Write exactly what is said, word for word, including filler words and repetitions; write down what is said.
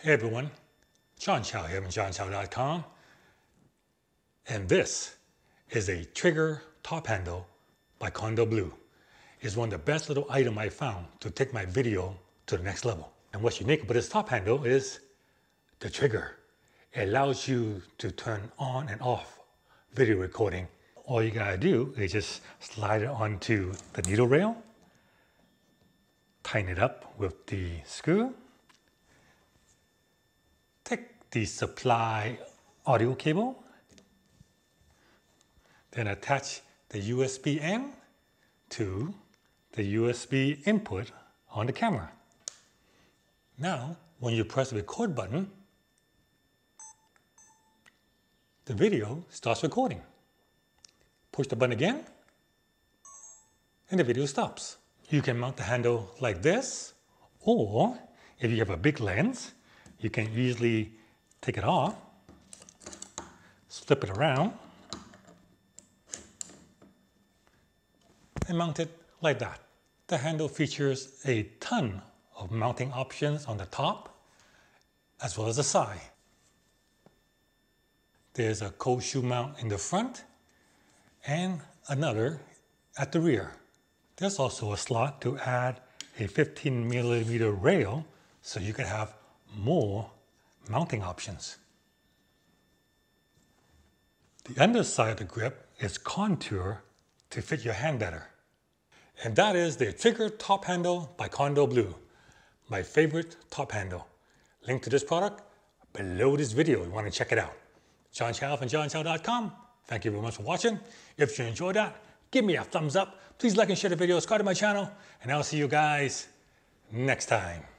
Hey everyone, John Chow here from john chow dot com, and this is a trigger top handle by Kondor Blue. It's one of the best little items I found to take my video to the next level. And what's unique about this top handle is the trigger. It allows you to turn on and off video recording. All you gotta do is just slide it onto the NATO rail, tighten it up with the screw, take the supply audio cable, then attach the U S B end to the U S B input on the camera. Now, when you press the record button, the video starts recording. Push the button again, and the video stops. You can mount the handle like this, or if you have a big lens, you can easily take it off, flip it around, and mount it like that. The handle features a ton of mounting options on the top as well as the side. There's a cold shoe mount in the front and another at the rear. There's also a slot to add a fifteen millimeter rail so you can have more mounting options. The underside of the grip is contoured to fit your hand better. And that is the Trigger Top Handle by Kondor Blue, my favorite top handle. Link to this product below this video if you want to check it out. John Chow from john chow dot com. Thank you very much for watching. If you enjoyed that, give me a thumbs up. Please like and share the video, subscribe to my channel, and I'll see you guys next time.